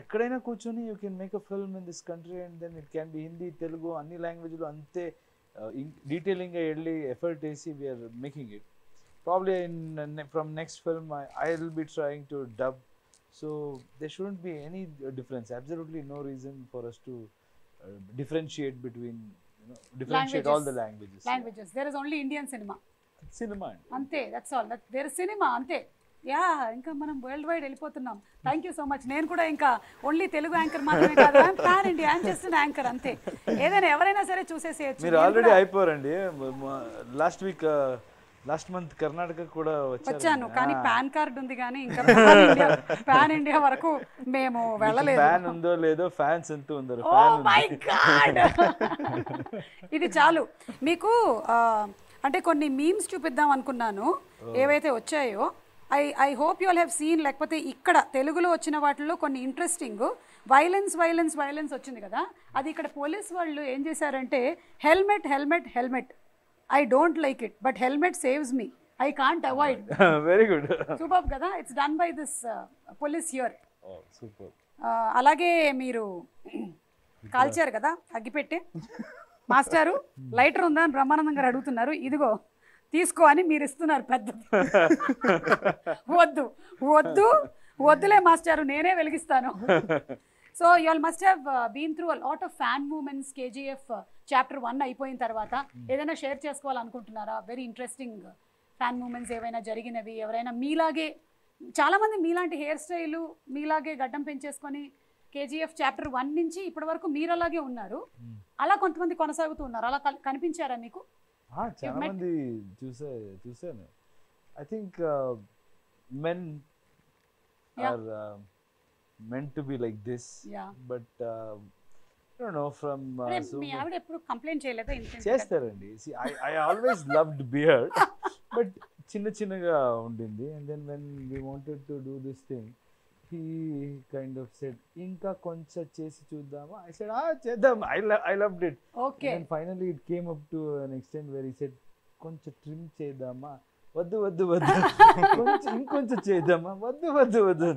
ekkadaina kuchoni you can make a film in this country, and then it can be Hindi, Telugu, anni language lo ante detailing ga elli effort esi we are making it. Probably from next film I'll be trying to dub, so there shouldn't be any difference, absolutely no reason for us to differentiate between, you know, differentiate languages. All the languages. Yeah. There is only Indian cinema ante, that's all. There is cinema ante. Yeah, inka manam worldwide elipothunam. Thank you so much. Nenu kuda inka only Telugu anchor maatrame kaadu, I am pan India, I am just an anchor ante. Edaina evaraina sare chooseseyachu. Meeru already ayiporandi. Last month Karnataka kuda vachanu kaani pan card undi gaani inka pan India varaku memo vellaledu. Pan undo ledo, fans antu undaru. Oh my god. Idi chalu meeku ante konni memes chupiddam anukunnanu evaithe vachayo. I hope you all have seen, లేకపోతే ఇక్కడ తెలుగులో వచ్చిన వాటిల్లో కొన్ని interesting violence వచ్చింది కదా, అది ఇక్కడ పోలీస్ వాళ్ళు ఏం చేశారంటే helmet. I don't like it but helmet saves me, I can't avoid. Very good, super కదా. It's done by this police here. అలాగే మీరు కాల్చారు కదా అగ్గిపెట్టే, మాస్టారు లైటర్ ఉందా అని బ్రహ్మానందం గారు అడుగుతున్నారు, ఇదిగో తీసుకో అని మీరు ఇస్తున్నారు. పెద్ద వద్దు వద్దు వద్దులే మాస్టారు నేనే వెలిగిస్తాను. So you all must have been through a lot of fan moments. KGF Chapter 1 అయిపోయిన తర్వాత ఏదైనా షేర్ చేసుకోవాలనుకుంటున్నారా? వెరీ ఇంట్రెస్టింగ్ ఫ్యాన్ మూమెంట్స్ ఏవైనా జరిగినవి, ఎవరైనా మీలాగే, చాలామంది మీలాంటి హెయిర్ స్టైలు, మీలాగే గడ్డం పెంచేసుకొని KGF Chapter 1 నుంచి ఇప్పటి వరకు మీరు అలాగే ఉన్నారు, అలా కొంతమంది కొనసాగుతూ ఉన్నారు, అలా కనిపించారా మీకు? చాలా మంది చూసాను. I think men are meant to be like this, but I don't know from. మీ ఆవిడ ఎప్పుడు కంప్లైంట్ చేయలేదా? చేస్తారండి. I always loved beard, but చిన్నగా ఉండింది. And then when we wanted to do this thing, he kind of said ఇంకా కొంచెం చేసి చూద్దామా. ఐ సెడ్ చేద్దాం, I loved it. And finally it came up to an extent where he said కొంచెం trim చేద్దామా, వద్దు వద్దు వద్దు, ఇంకొంచెం చేద్దామా, వద్దు వద్దు వద్దు.